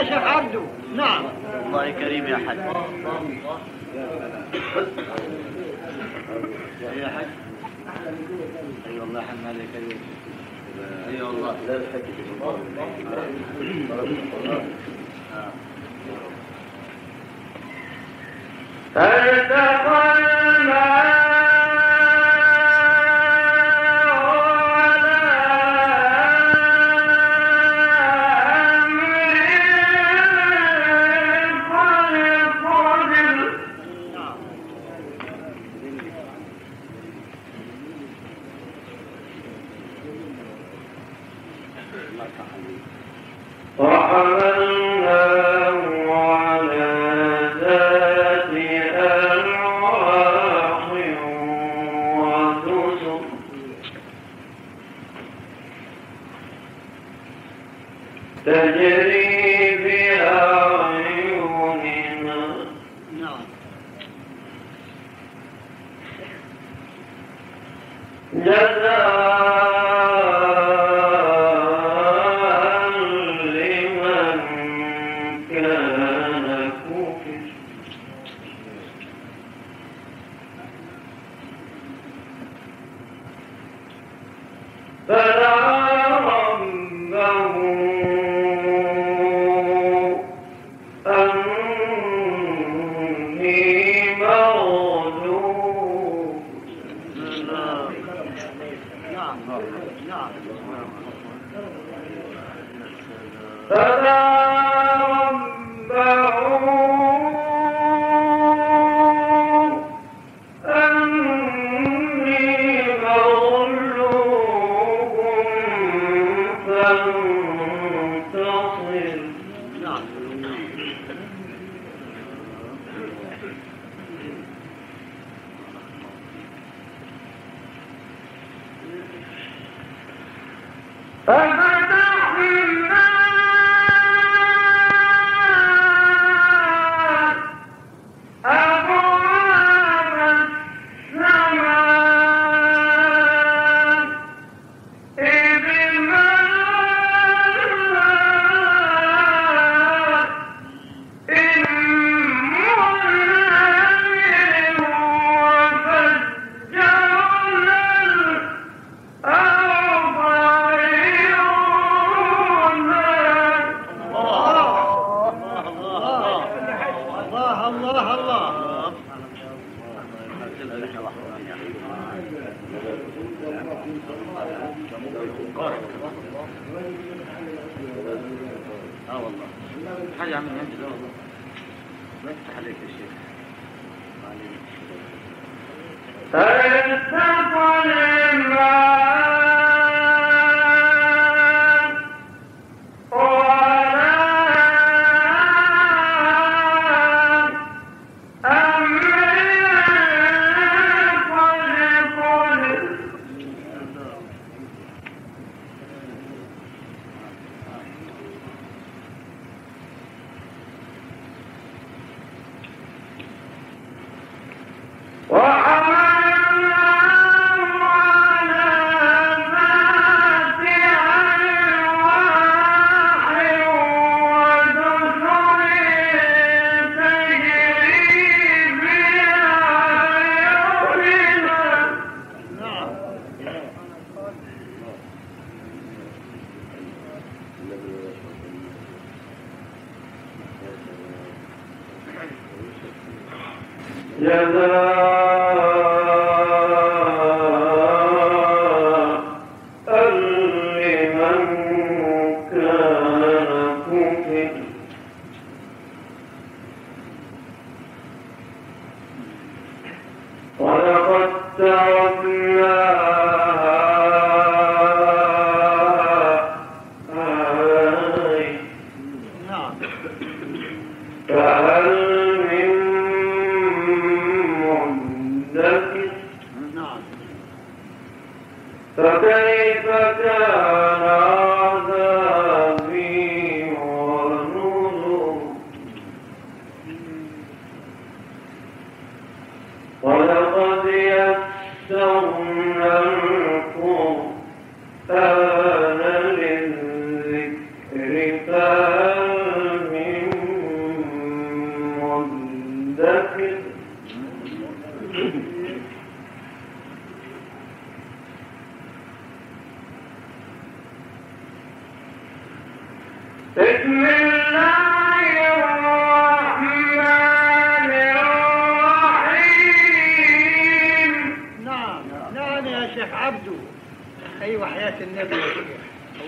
الشيخ عبده. نعم الله كريم يا حاج. يا حاج اي والله حنا عليك كريم. اي والله لا الحكي في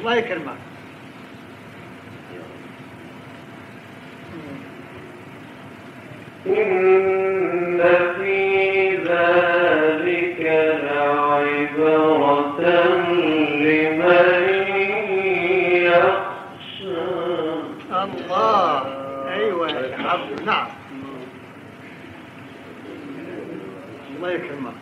الله يكرمك. إن في ذلك لعبرة لمن يخشى الله. أيوة العبد. نعم الله يكرمك.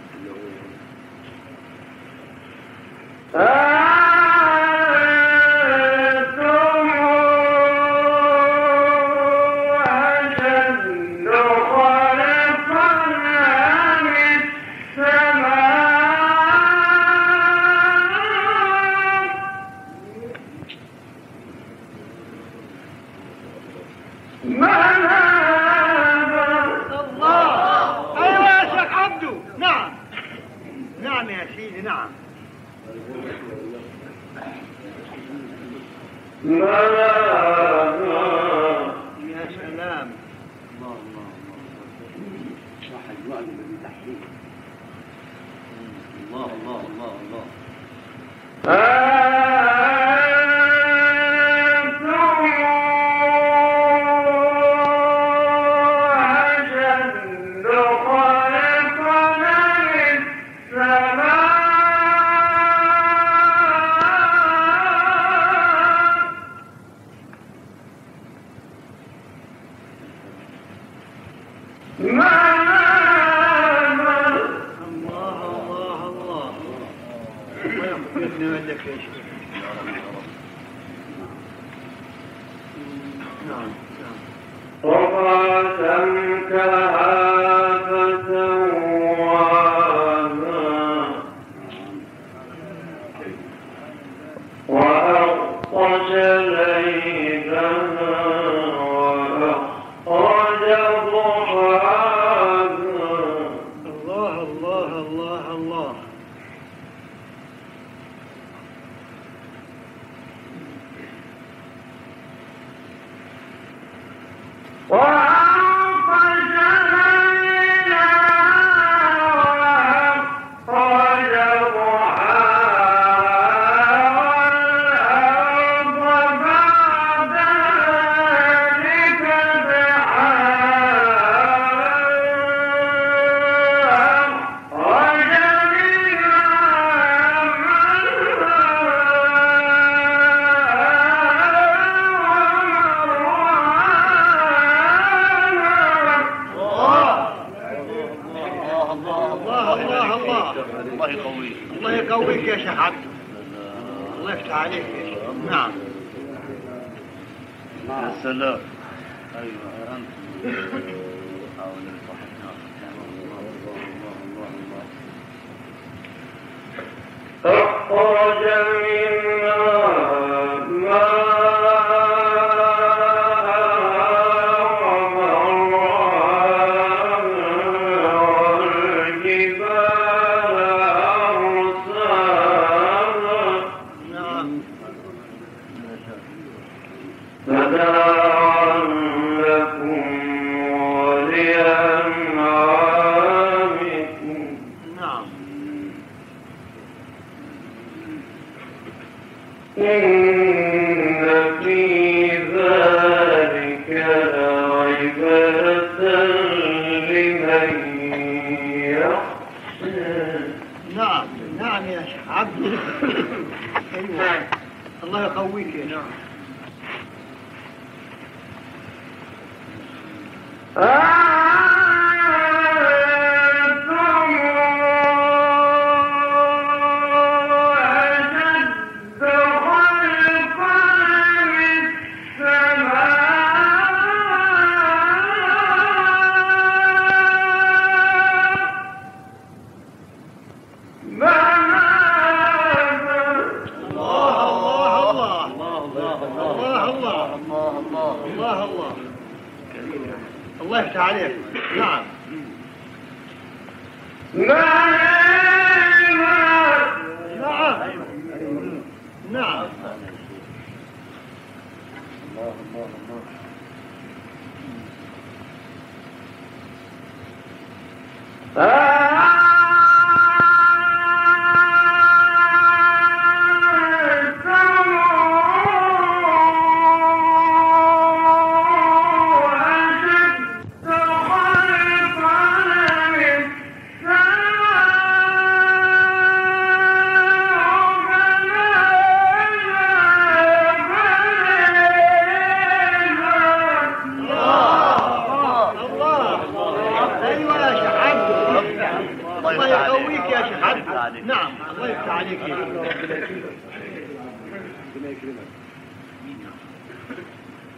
نعم الله يفتح عليك.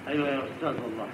أيوة يا أستاذ والله.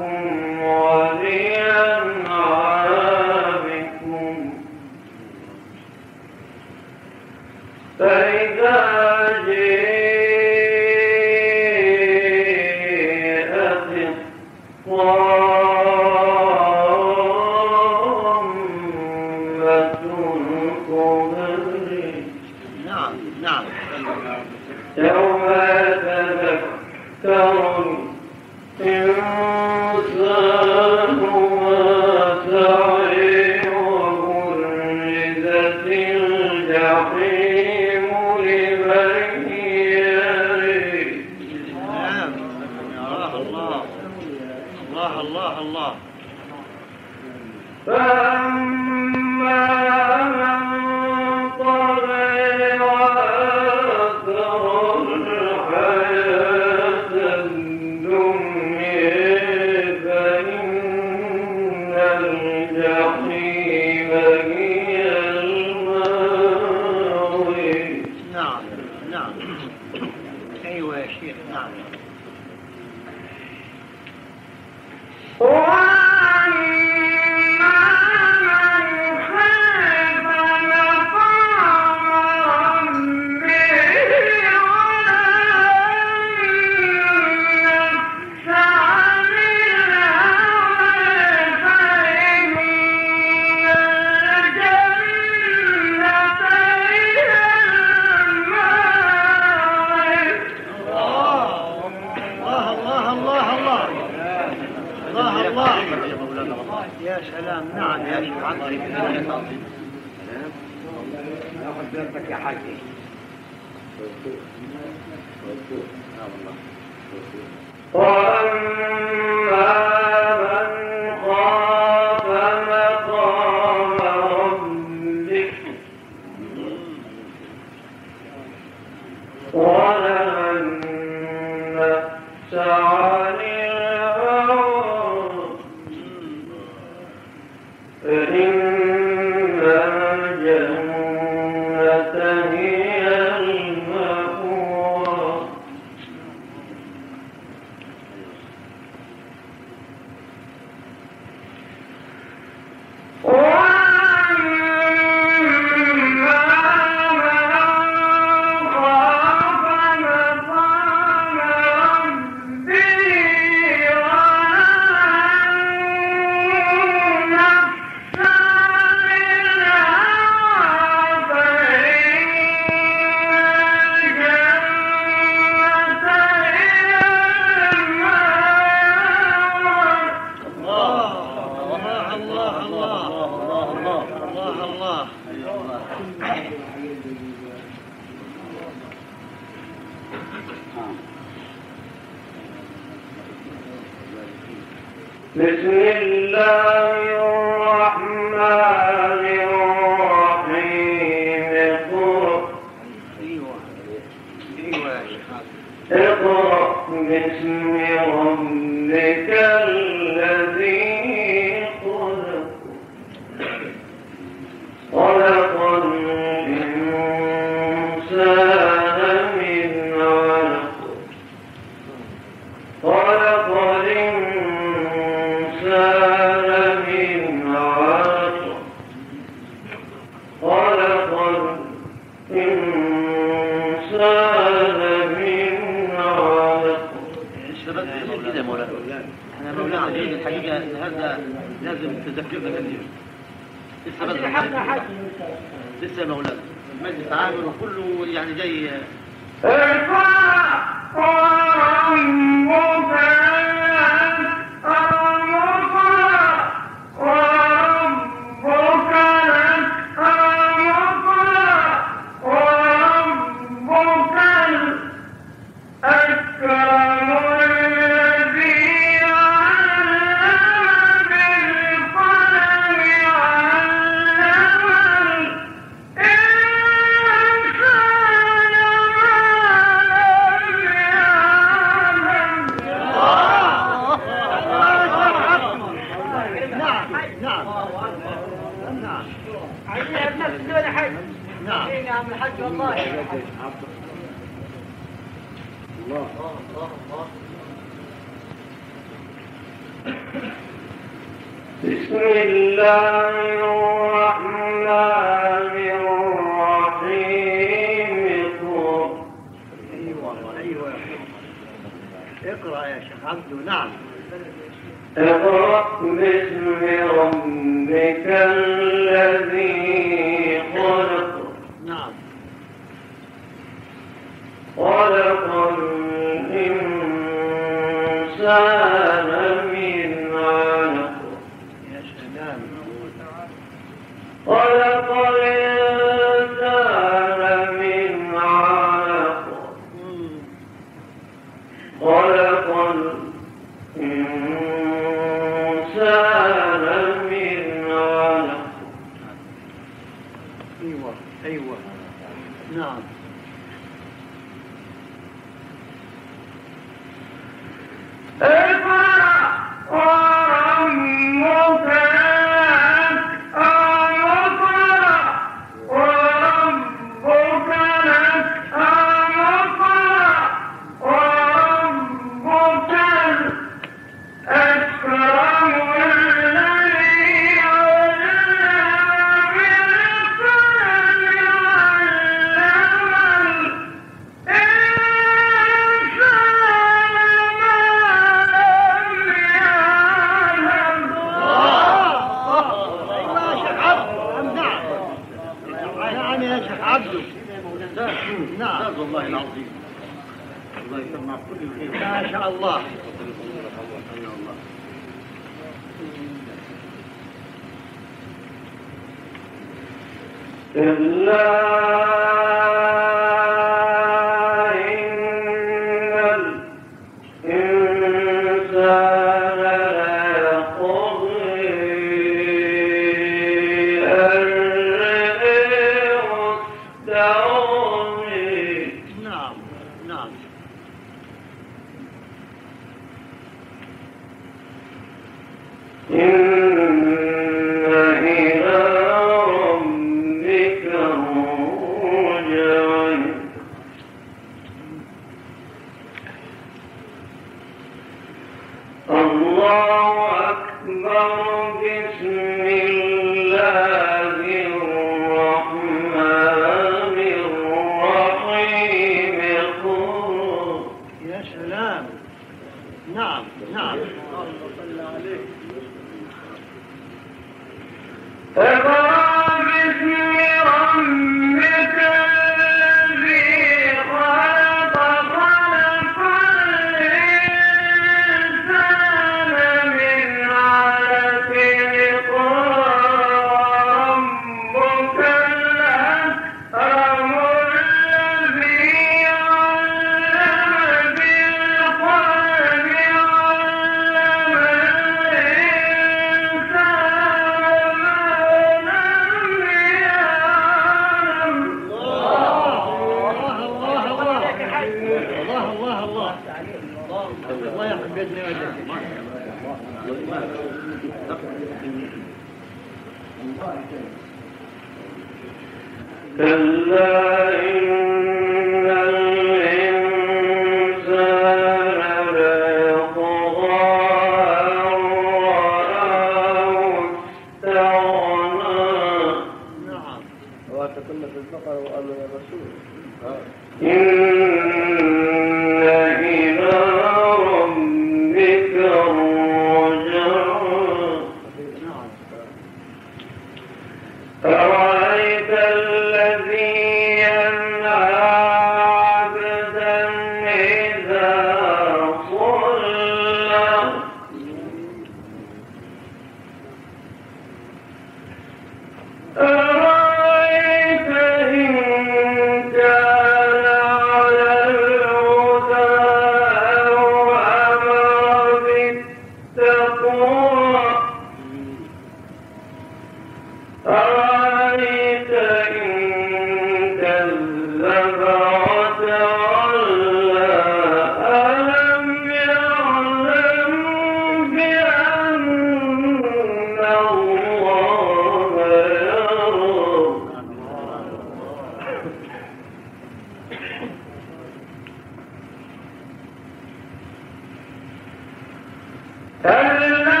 الله.